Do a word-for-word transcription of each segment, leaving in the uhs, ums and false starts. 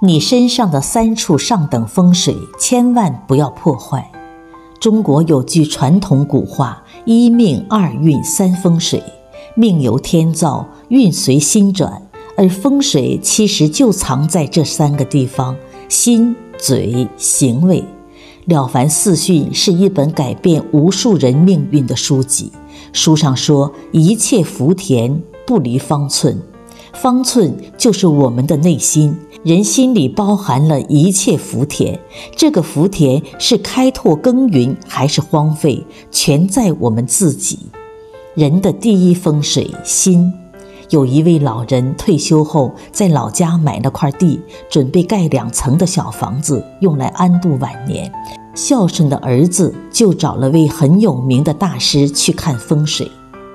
你身上的三处上等风水千万不要破坏。中国有句传统古话，一命二运三风水，命由天造，运随心转，而风水其实就藏在这三个地方，心、嘴、行为。了凡四训是一本改变无数人命运的书籍，书上说一切福田不离方寸，方寸就是我们的内心，人心里包含了一切福田，这个福田是开拓耕耘还是荒废，全在我们自己。人的第一风水，心。有一位老人退休后，在老家买了块地，准备盖两层的小房子，用来安度晚年。孝顺的儿子就找了位很有名的大师去看风水。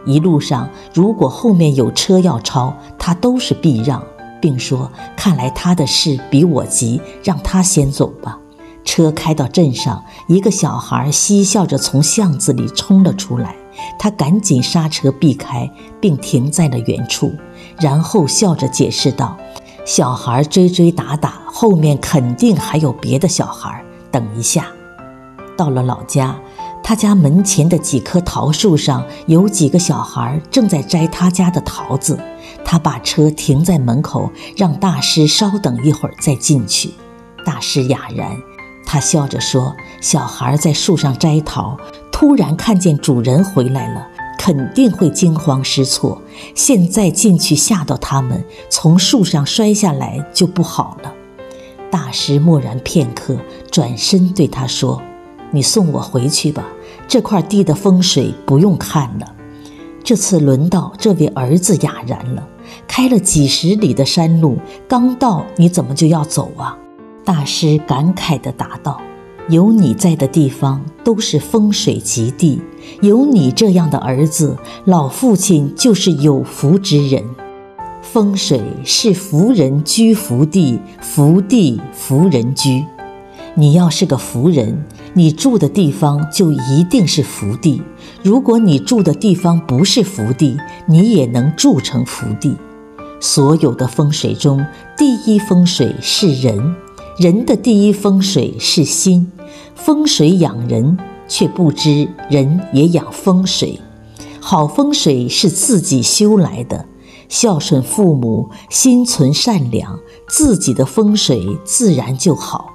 一路上，如果后面有车要超，他都是避让，并说看来他的事比我急，让他先走吧。车开到镇上，一个小孩嬉笑着从巷子里冲了出来，他赶紧刹车避开，并停在了原处，然后笑着解释道，小孩追追打打，后面肯定还有别的小孩，等一下。到了老家，他家门前的几棵桃树上有几个小孩正在摘他家的桃子，他把车停在门口，让大师稍等一会儿再进去。大师哑然，他笑着说，小孩在树上摘桃，突然看见主人回来了，肯定会惊慌失措，现在进去吓到他们，从树上摔下来就不好了。大师默然片刻，转身对他说，你送我回去吧，这块地的风水不用看了。这次轮到这位儿子哑然了，开了几十里的山路，刚到你怎么就要走啊？大师感慨地答道，有你在的地方都是风水极地，有你这样的儿子，老父亲就是有福之人。风水是福人居福地，福地福人居。你要是个福人，你住的地方就一定是福地，如果你住的地方不是福地，你也能住成福地。所有的风水中，第一风水是人，人的第一风水是心。风水养人，却不知人也养风水。好风水是自己修来的，孝顺父母，心存善良，自己的风水自然就好。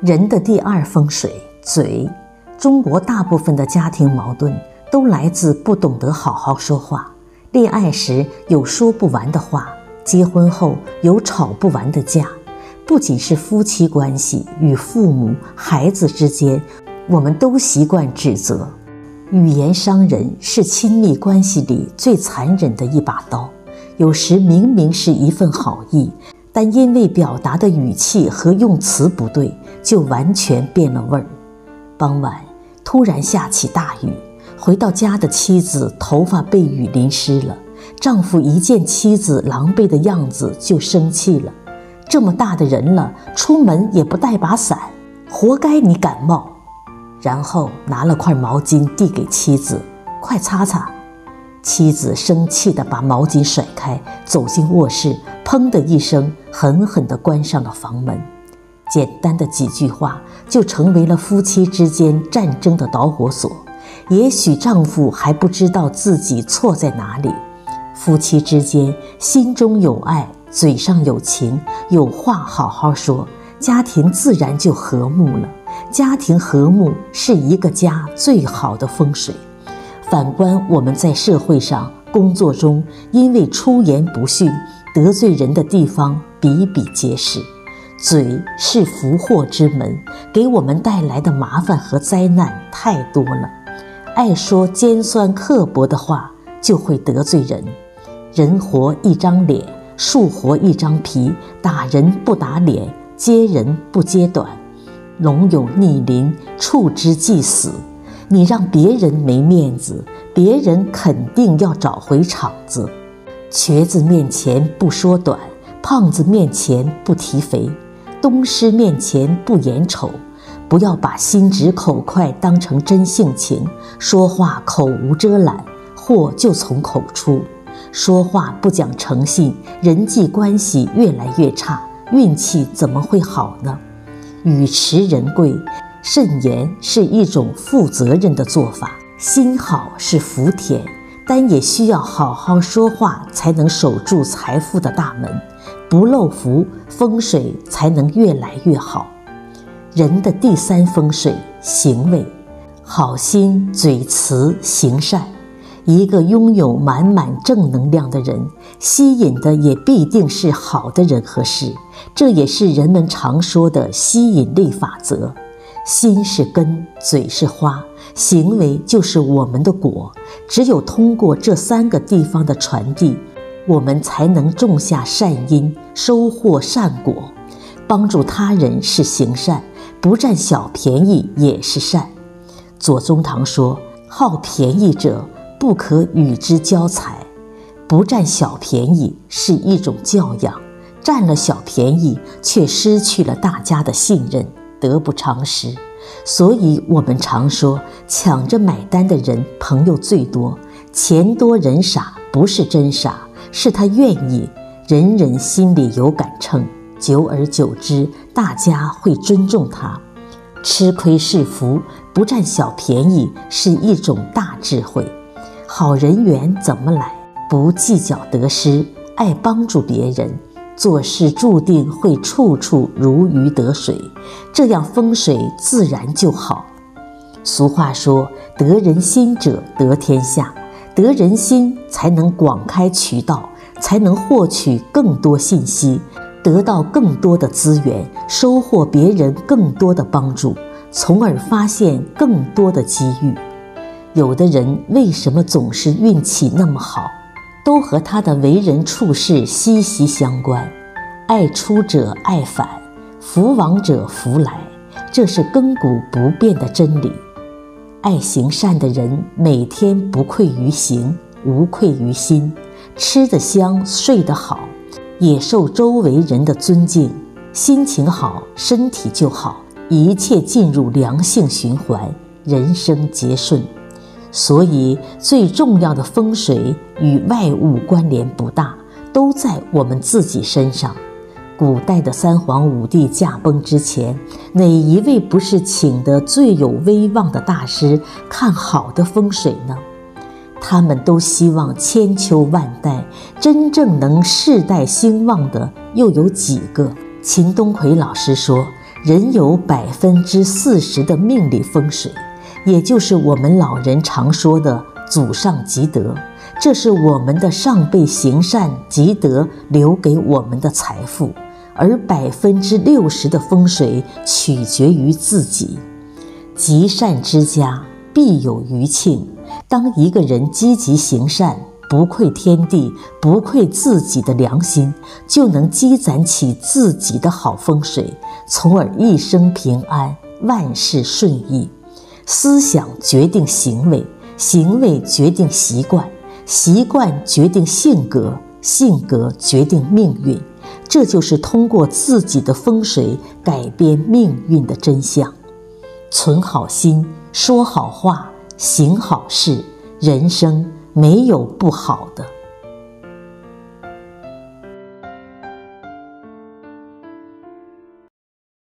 人的第二风水，嘴。中国大部分的家庭矛盾都来自不懂得好好说话，恋爱时有说不完的话，结婚后有吵不完的架。不仅是夫妻关系，与父母、孩子之间，我们都习惯指责。语言伤人是亲密关系里最残忍的一把刀，有时明明是一份好意，但因为表达的语气和用词不对，就完全变了味儿。傍晚突然下起大雨，回到家的妻子头发被雨淋湿了，丈夫一见妻子狼狈的样子就生气了，这么大的人了，出门也不带把伞，活该你感冒。然后拿了块毛巾递给妻子，快擦擦。妻子生气地把毛巾甩开，走进卧室，砰的一声狠狠地关上了房门。简单的几句话就成为了夫妻之间战争的导火索，也许丈夫还不知道自己错在哪里。夫妻之间心中有爱，嘴上有情，有话好好说，家庭自然就和睦了。家庭和睦是一个家最好的风水。反观我们在社会上、工作中，因为出言不逊，得罪人的地方比比皆是。嘴是福祸之门，给我们带来的麻烦和灾难太多了。爱说尖酸刻薄的话，就会得罪人。人活一张脸，树活一张皮，打人不打脸，揭人不揭短。龙有逆鳞，触之即死。你让别人没面子，别人肯定要找回场子。瘸子面前不说短，胖子面前不提肥，东施面前不言丑。不要把心直口快当成真性情，说话口无遮拦，祸就从口出。说话不讲诚信，人际关系越来越差，运气怎么会好呢？与时人贵，慎言是一种负责任的做法。心好是福田，但也需要好好说话，才能守住财富的大门。不漏福，风水才能越来越好。人的第三风水，行为。好心、嘴慈、行善，一个拥有满满正能量的人，吸引的也必定是好的人和事。这也是人们常说的吸引力法则。心是根，嘴是花，行为就是我们的果。只有通过这三个地方的传递，我们才能种下善因，收获善果。帮助他人是行善，不占小便宜也是善。左宗棠说：“好便宜者，不可与之交财。不占小便宜是一种教养，占了小便宜却失去了大家的信任，得不偿失。所以，我们常说，抢着买单的人朋友最多。钱多人傻，不是真傻，是他愿意。人人心里有杆秤，久而久之，大家会尊重他。”吃亏是福，不占小便宜是一种大智慧。好人缘怎么来？不计较得失，爱帮助别人，做事注定会处处如鱼得水，这样风水自然就好。俗话说，得人心者得天下，得人心才能广开渠道，才能获取更多信息，得到更多的资源，收获别人更多的帮助，从而发现更多的机遇。有的人为什么总是运气那么好，都和他的为人处事息息相关。爱出者爱返，福往者福来，这是亘古不变的真理。爱行善的人，每天不愧于行，无愧于心，吃得香，睡得好，也受周围人的尊敬，心情好，身体就好，一切进入良性循环，人生皆顺。所以，最重要的风水与外物关联不大，都在我们自己身上。古代的三皇五帝驾崩之前，哪一位不是请得最有威望的大师看好的风水呢？他们都希望千秋万代，真正能世代兴旺的又有几个？秦东魁老师说，人有百分之四十的命理风水，也就是我们老人常说的祖上积德，这是我们的上辈行善积德留给我们的财富，而百分之六十的风水取决于自己。积善之家必有余庆。当一个人积极行善，不愧天地，不愧自己的良心，就能积攒起自己的好风水，从而一生平安，万事顺意。思想决定行为，行为决定习惯，习惯决定性格，性格决定命运。这就是通过自己的风水改变命运的真相。存好心，说好话，行好事，人生没有不好的。